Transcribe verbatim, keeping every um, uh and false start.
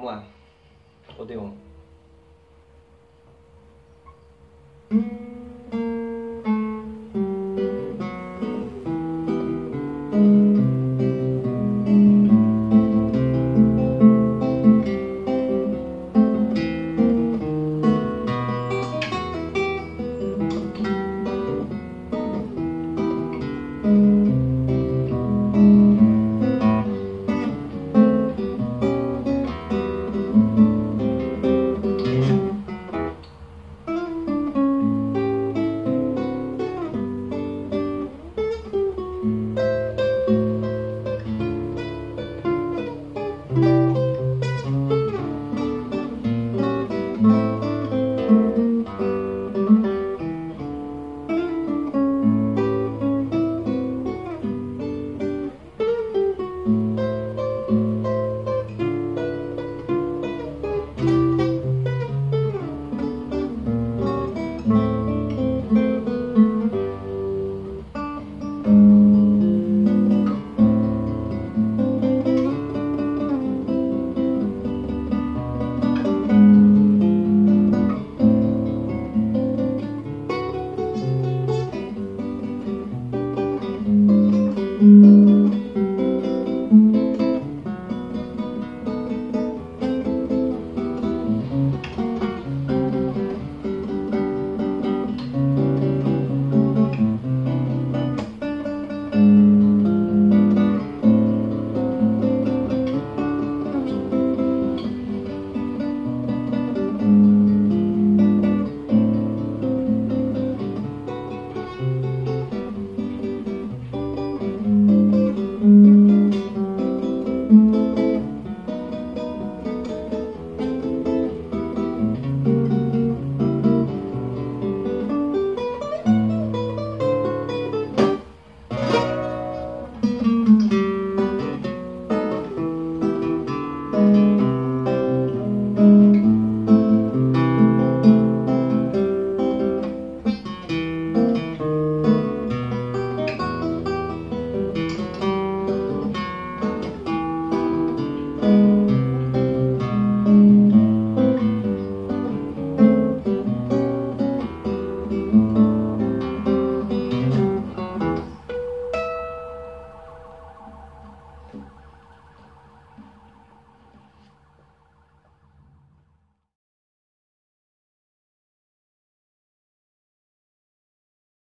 Vamos lá. Odeon.